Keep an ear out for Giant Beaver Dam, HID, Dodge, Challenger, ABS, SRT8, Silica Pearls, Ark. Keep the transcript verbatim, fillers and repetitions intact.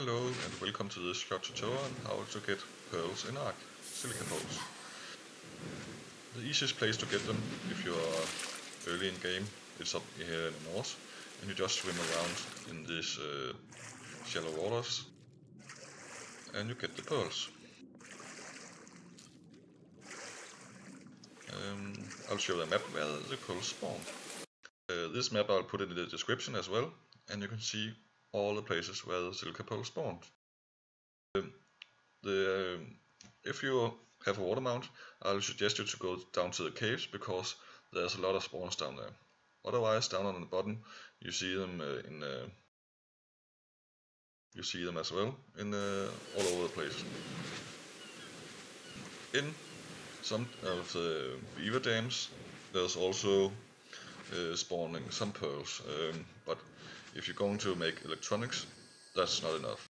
Hello and welcome to this short tutorial on how to get pearls in Ark, silica pearls. The easiest place to get them, if you are early in game, is up here in the north, and you just swim around in these uh, shallow waters, and you get the pearls. Um, I'll show the map where the pearls spawn. Uh, this map I'll put in the description as well, and you can see all the places where the silica pearls spawned. Um, the, um, if you have a water mount, I'll suggest you to go down to the caves because there's a lot of spawns down there. Otherwise, down on the bottom, you see them uh, in uh, you see them as well in uh, all over the place. In some of the beaver dams, there's also uh, spawning some pearls, um, but if you're going to make electronics, that's not enough.